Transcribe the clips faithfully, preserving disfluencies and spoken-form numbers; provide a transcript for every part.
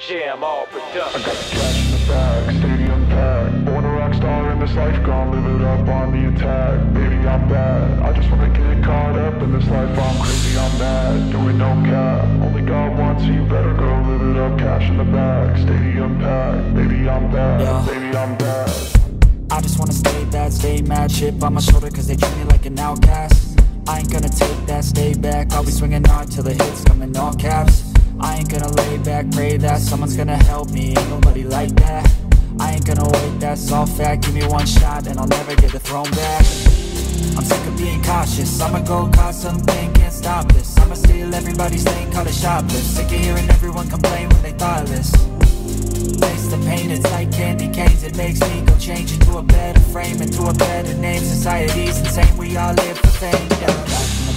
Jam-All Production. I got cash in the bag, stadium packed. Born a rock star in this life, gone live it up on the attack. Baby, I'm bad, I just wanna get caught up in this life. I'm crazy, I'm mad, doing no cap. Only God wants you, better go live it up. Cash in the bag, stadium packed. Baby, I'm bad, yeah. Baby, I'm bad. I just wanna stay bad, stay mad. Chip on my shoulder cause they treat me like an outcast. I ain't gonna take that, stay back. I'll be swinging hard till the hits come in all caps. I ain't gonna lay back, pray that someone's gonna help me, ain't nobody like that. I ain't gonna wait, that's all fact. Give me one shot and I'll never get the throne back. I'm sick of being cautious, I'ma go cause something, can't stop this. I'ma steal everybody's lane, call it shoplift. Sick of hearing everyone complain when they thoughtless. Face the pain, it's like candy canes. It makes me go change into a better frame, into a better name. Society's insane, we all live for fame, yeah.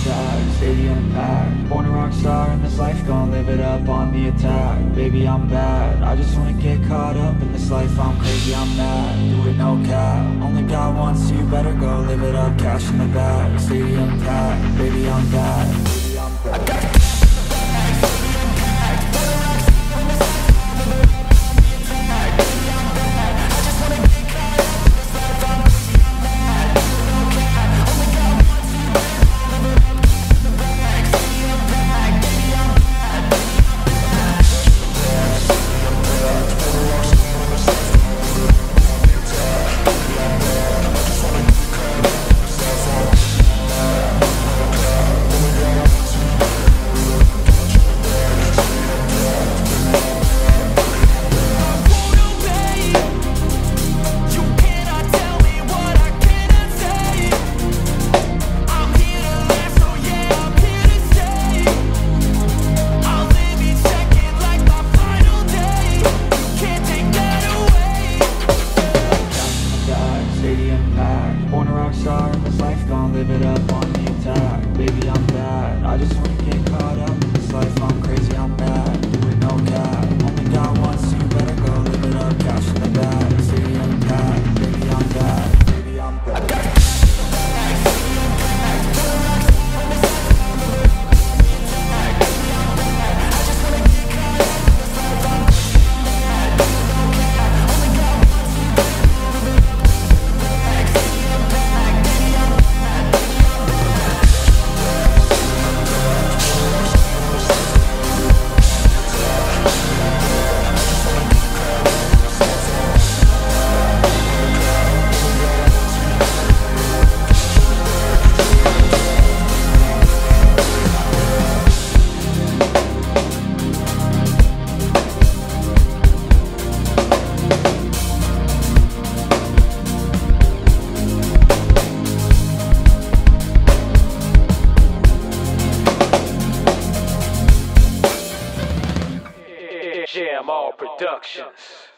Bag, stadium packed. Born a rock star in this life, gonna live it up on the attack. Baby, I'm bad, I just wanna get caught up in this life. I'm crazy, I'm mad, do it no cap. Only God wants you, better go live it up. Cash in the bag, stadium packed. Baby, I'm bad, baby, I'm bad. Jam-All Productions.